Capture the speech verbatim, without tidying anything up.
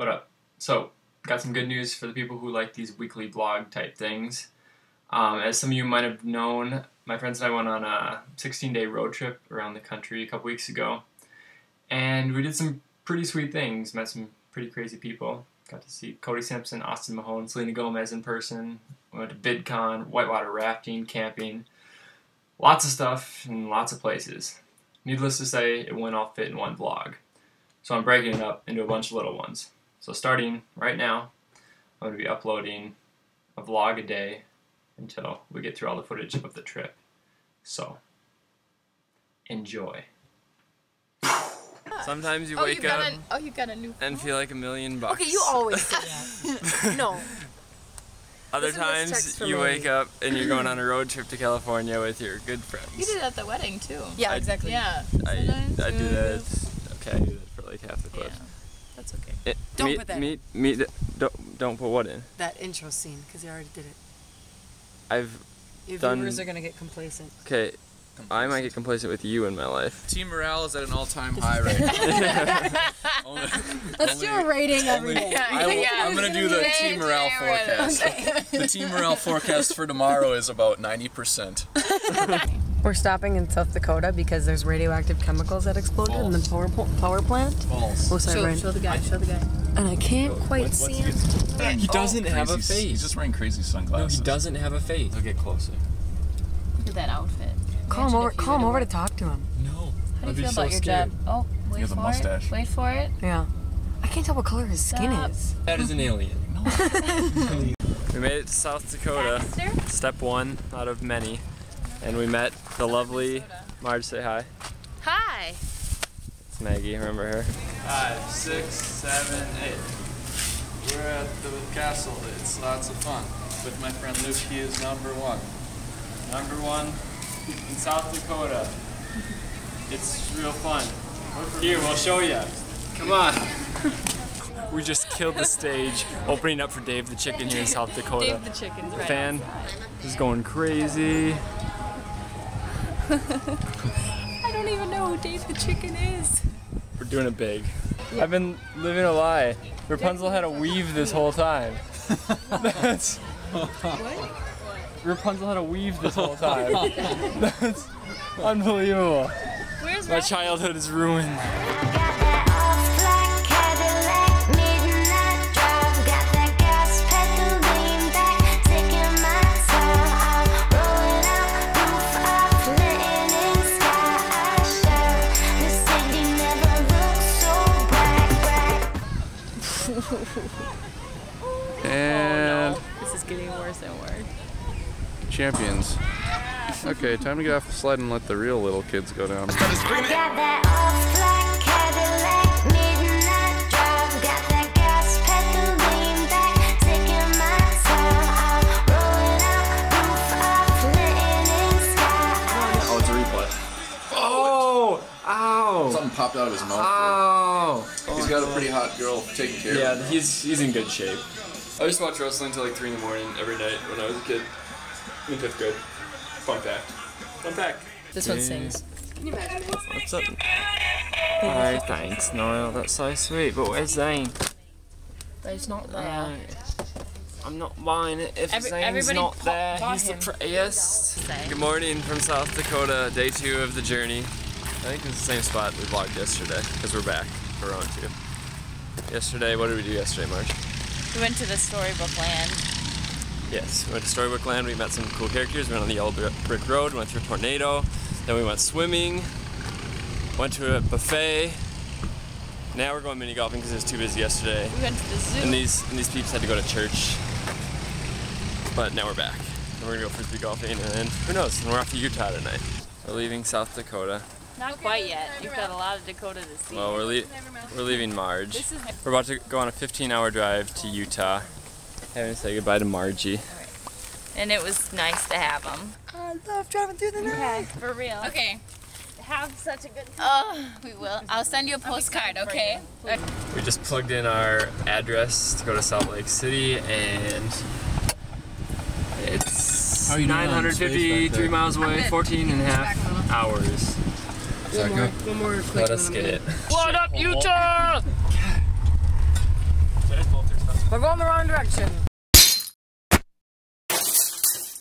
What up? So, got some good news for the people who like these weekly blog type things. Um, as some of you might have known, my friends and I went on a sixteen day road trip around the country a couple weeks ago, and we did some pretty sweet things, met some pretty crazy people. Got to see Cody Simpson, Austin Mahone, Selena Gomez in person. We went to VidCon, whitewater rafting, camping, lots of stuff in lots of places. Needless to say, it wouldn't all fit in one vlog. So I'm breaking it up into a bunch of little ones. So starting right now, I'm going to be uploading a vlog a day until we get through all the footage of the trip. So, enjoy. Sometimes you oh, wake up a, oh, you got a new and feel like a million bucks. Okay, you always say that. No. Other times you me. wake up and you're going on a road trip to California with your good friends. You did that at the wedding too. Yeah, I, exactly. Yeah. I, I, I do that. Okay, I do that for like half the clip. Yeah, that's okay. It, don't meet, put that. Meet, in. Meet, meet, don't don't put what in? That intro scene, because you already did it. I've Your done. Viewers are gonna get complacent. Okay. I might get complacent with you in my life. Team morale is at an all-time high right now. only, Let's only, do a rating every day. Yeah, I, yeah, I'm going to do the team morale forecast. Okay. The team morale forecast for tomorrow is about ninety percent. We're stopping in South Dakota because there's radioactive chemicals that exploded Balls. in the power, power plant. Balls. Oh, sorry, show, show the guy, show the guy. And I can't quite what, see him. He doesn't oh, have crazy, a face. He's just wearing crazy sunglasses. No, he doesn't have a face. I'll get closer. Look at that outfit. Call him over, call him over to talk to him. No. How do you feel about your job? Oh, wait for it. Wait for it. Yeah. I can't tell what color his skin is. That is an alien. We made it to South Dakota. Step one out of many. And we met the lovely Marge. Say hi. Hi. It's Maggie. Remember her? Five, six, seven, eight. We're at the castle. It's lots of fun. With my friend Luke, he is number one. Number one. In South Dakota. It's real fun. Here, we'll show you. Come on. We just killed the stage, opening up for Dave the Chicken here in South Dakota. Dave the Chicken's right Fan is going crazy. I don't even know who Dave the Chicken is. We're doing it big. Yeah. I've been living a lie. Rapunzel had a weave this whole time. That's... What? Rapunzel had a weave this whole time. That's unbelievable. Where's My Ryan? childhood is ruined. And oh, no. This is getting worse and worse. Champions. Okay, time to get off the slide and let the real little kids go down. Oh, it's a replay. Oh! Ow! Something popped out of his mouth. Ow! Oh, he's got a pretty hot girl taking care yeah, of him. Yeah, he's, he's in good shape. I used to watch wrestling until like three in the morning every night when I was a kid. In fifth grade. Fun fact. Fun fact. This one sings. Can you imagine this? What's up? Oh, thanks, Niall. That's so sweet. But where's Zane? Zane's not there. Uh, I'm not buying it if Every, Zane's not there. He's him. the prettiest. Good morning from South Dakota. Day two of the journey. I think it's the same spot we vlogged yesterday because we're back. We're on two. Yesterday, what did we do yesterday, Marge? We went to the Storybook Land. Yes, we went to Storybook Land, we met some cool characters, we went on the yellow brick road, went through a tornado, then we went swimming, went to a buffet, now we're going mini golfing because it was too busy yesterday. We went to the zoo. And these, and these peeps had to go to church, but now we're back. And we're going to go frisbee golfing and then, who knows, and we're off to Utah tonight. We're leaving South Dakota. Not quite yet, you've got a lot of Dakota to see. Well, we're, le we're leaving Marge. We're about to go on a fifteen hour drive to Utah. Having to say goodbye to Margie. Right. And it was nice to have them. I love driving through the night. Yeah, for real. Okay. Have such a good time. Oh, we will. I'll send you a postcard, okay? We just plugged in our address to go to Salt Lake City, and it's nine hundred fifty-three miles away, fourteen and a half hours. One more, one more quick Let us get it. What up, Utah? going the wrong direction.